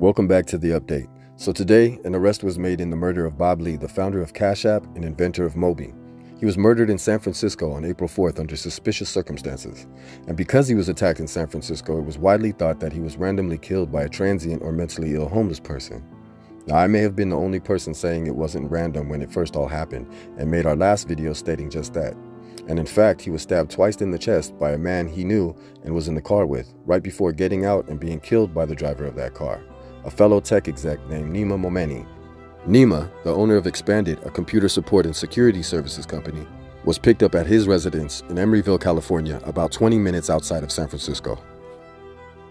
Welcome back to The Update. So today, an arrest was made in the murder of Bob Lee, the founder of Cash App and inventor of Mobi. He was murdered in San Francisco on April 4th under suspicious circumstances. And because he was attacked in San Francisco, it was widely thought that he was randomly killed by a transient or mentally ill homeless person. Now, I may have been the only person saying it wasn't random when it first all happened and made our last video stating just that. And in fact, he was stabbed twice in the chest by a man he knew and was in the car with, right before getting out and being killed by the driver of that car, a fellow tech exec named Nima Momeni. Nima, the owner of Expanded, a computer support and security services company, was picked up at his residence in Emeryville, California, about 20 minutes outside of San Francisco.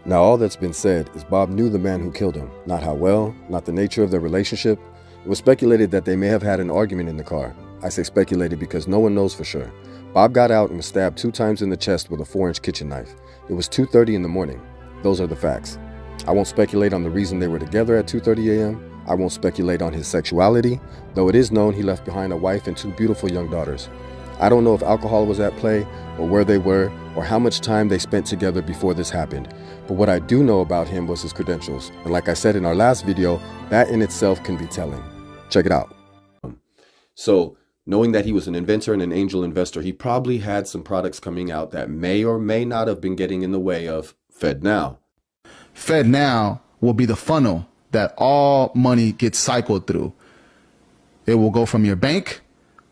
Now, all that's been said is Bob knew the man who killed him, not how well, not the nature of their relationship. It was speculated that they may have had an argument in the car. I say speculated because no one knows for sure. Bob got out and was stabbed 2 times in the chest with a 4-inch kitchen knife. It was 2:30 in the morning. Those are the facts. I won't speculate on the reason they were together at 2:30 a.m. I won't speculate on his sexuality, though it is known he left behind a wife and 2 beautiful young daughters. I don't know if alcohol was at play, or where they were, or how much time they spent together before this happened. But what I do know about him was his credentials. And like I said in our last video, that in itself can be telling. Check it out. So, knowing that he was an inventor and an angel investor, he probably had some products coming out that may or may not have been getting in the way of FedNow. FedNow will be the funnel that all money gets cycled through. It will go from your bank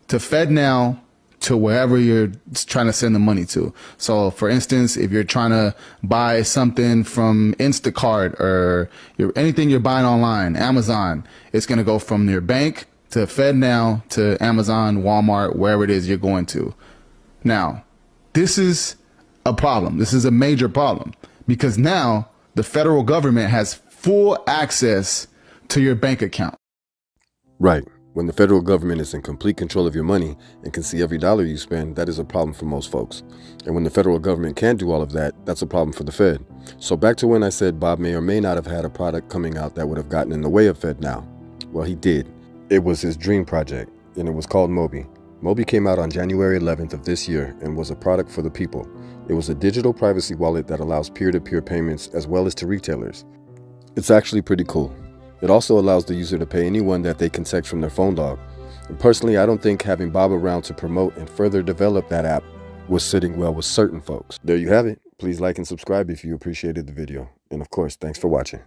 to FedNow to wherever you're trying to send the money to. So for instance, if you're trying to buy something from Instacart or anything you're buying online, Amazon, it's going to go from your bank to FedNow to Amazon, Walmart, wherever it is you're going to. Now, this is a problem. This is a major problem because now the federal government has full access to your bank account. Right. When the federal government is in complete control of your money and can see every dollar you spend, that is a problem for most folks. And when the federal government can't do all of that, that's a problem for the Fed. So back to when I said Bob may or may not have had a product coming out that would have gotten in the way of FedNow. Well, he did. It was his dream project, and it was called Mobi. Mobi came out on January 11th of this year and was a product for the people. It was a digital privacy wallet that allows peer-to-peer payments as well as to retailers. It's actually pretty cool. It also allows the user to pay anyone that they can text from their phone log. And personally, I don't think having Bob around to promote and further develop that app was sitting well with certain folks. There you have it. Please like and subscribe if you appreciated the video. And of course, thanks for watching.